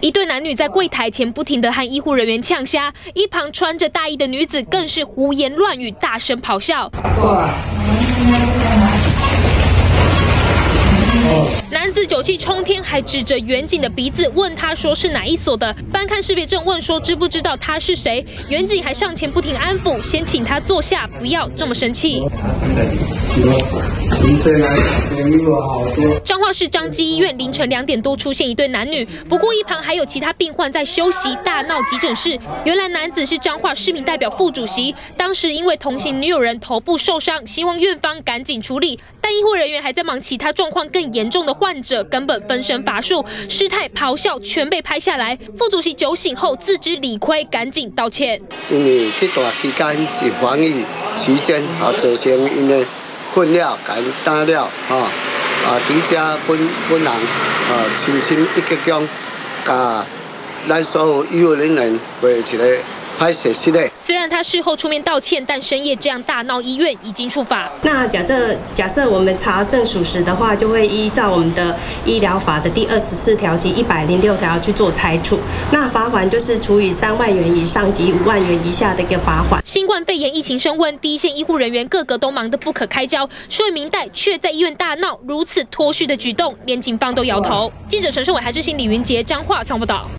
一对男女在柜台前不停地和医护人员呛虾，一旁穿着大衣的女子更是胡言乱语，大声咆哮。 男子酒气冲天，还指着远景的鼻子问他说是哪一所的。翻看识别证，问说知不知道他是谁。远景还上前不停安抚，先请他坐下，不要这么生气。彰化市彰基医院凌晨2点多出现一对男女，不过一旁还有其他病患在休息，大闹急诊室。原来男子是彰化市民代表副主席，当时因为同行女友人头部受伤，希望院方赶紧处理，但医护人员还在忙其他状况更严重的患者，根本分身乏术，失态咆哮全被拍下来。副主席酒醒后自知理亏，赶紧道歉。因为这段期间是防疫期间啊，造成因为困扰、感打扰啊，底下本人啊，深深一个将啊，咱所有医护人员为一个。 虽然他事后出面道歉，但深夜这样大闹医院已经触法。那假设我们查证属实的话，就会依照我们的医疗法的第24条及106条去做裁处。那罚款就是处以3万元以上及5万元以下的一个罚款。新冠肺炎疫情升温，第一线医护人员个个都忙得不可开交，睡明代却在医院大闹如此脱序的举动，连警方都摇头。记者陈胜伟、还志新、李云杰、彰化报道。